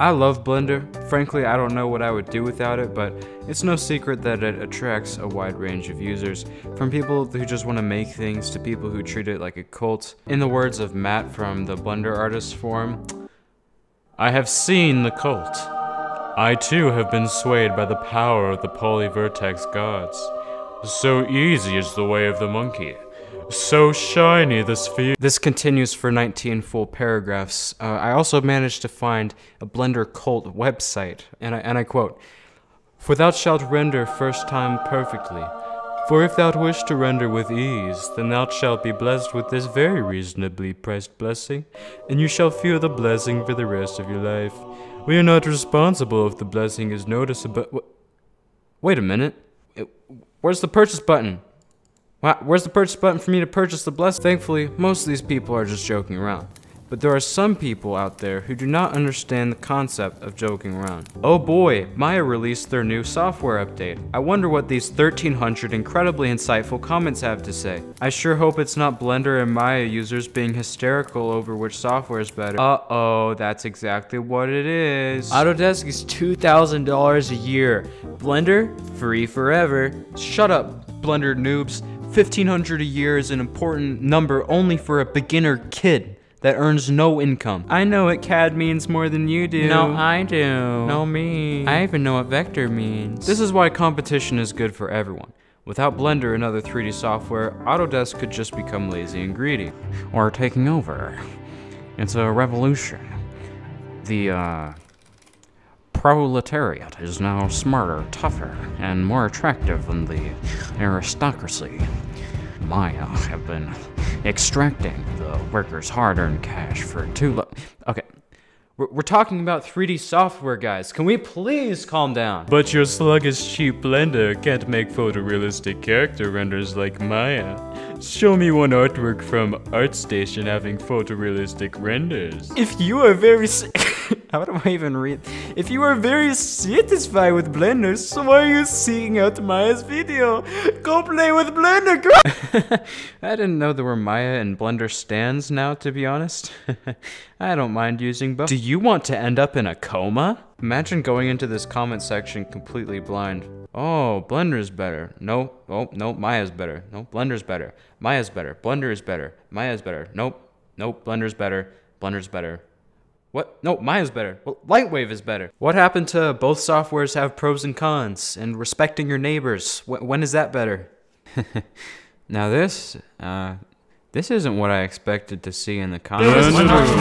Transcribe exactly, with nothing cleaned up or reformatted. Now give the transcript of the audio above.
I love Blender. Frankly, I don't know what I would do without it, but it's no secret that it attracts a wide range of users, from people who just want to make things to people who treat it like a cult. In the words of Matt from the Blender Artists Forum, I have seen the cult. I too have been swayed by the power of the polyvertex gods. So easy is the way of the monkey. So shiny this field. This continues for nineteen full paragraphs. Uh, I also managed to find a Blender Cult website, and I, and I quote, "For thou shalt render first time perfectly. For if thou wish to render with ease, then thou shalt be blessed with this very reasonably priced blessing, and you shall feel the blessing for the rest of your life. We are not responsible if the blessing is noticeable." Wait a minute. Where's the purchase button? Wow, where's the purchase button for me to purchase the blessing? Thankfully, most of these people are just joking around. But there are some people out there who do not understand the concept of joking around. Oh boy, Maya released their new software update. I wonder what these thirteen hundred incredibly insightful comments have to say. I sure hope it's not Blender and Maya users being hysterical over which software is better. Uh-oh, that's exactly what it is. Autodesk is two thousand dollars a year. Blender, free forever. Shut up, Blender noobs. fifteen hundred dollars a year is an important number only for a beginner kid that earns no income. I know what C A D means more than you do. No, I do. No, me. I even know what vector means. This is why competition is good for everyone. Without Blender and other three D software, Autodesk could just become lazy and greedy. Or taking over. It's a revolution. The, uh... proletariat is now smarter, tougher, and more attractive than the aristocracy. Maya have been extracting the workers' hard-earned cash for too long. Okay, we're, we're talking about three D software, guys. Can we please calm down? But your sluggish cheap Blender can't make photorealistic character renders like Maya. Show me one artwork from ArtStation having photorealistic renders. If you are very si how do I even read? If you are very satisfied with Blender, so why are you seeking out Maya's video? Go play with Blender, girl! I didn't know there were Maya and Blender stands now, to be honest. I don't mind using both. Do you want to end up in a coma? Imagine going into this comment section completely blind. Oh, Blender's better. No, oh, no, Maya's better. No, Blender's better. Maya's better. Blender is better. Maya's better. Nope, nope, Blender's better. Blender's better. What? No, Maya's better. Well, Lightwave is better. What happened to both softwares have pros and cons and respecting your neighbors? Wh when is that better? Now this, uh, this isn't what I expected to see in the comments.